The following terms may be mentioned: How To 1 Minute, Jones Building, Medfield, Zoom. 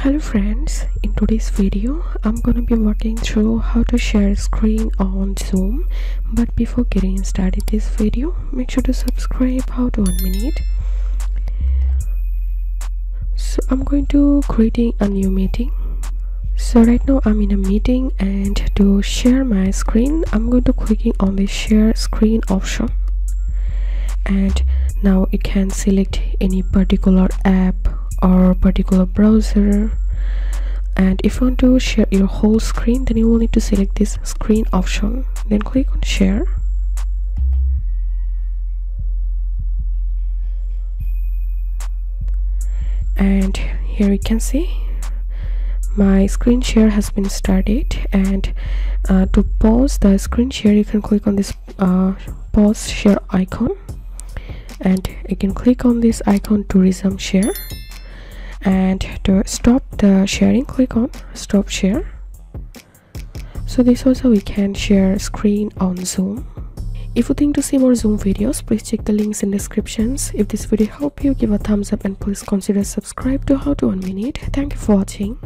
Hello friends, in today's video I'm gonna be walking through how to share screen on Zoom. But before getting started this video, make sure to subscribe How to 1 minute. So I'm going to creating a new meeting. So right now I'm in a meeting, and to share my screen I'm going to clicking on the share screen option, and now you can select any particular app or particular browser. And if you want to share your whole screen, then you will need to select this screen option, then click on share. And here you can see my screen share has been started. And to pause the screen share, you can click on this pause share icon, and you can click on this icon to resume share. And to stop the sharing, click on stop share. So this also we can share screen on Zoom. If you think to see more Zoom videos, please check the links in descriptions. If this video helped you, give a thumbs up and please consider subscribe to How to 1 Minute. Thank you for watching.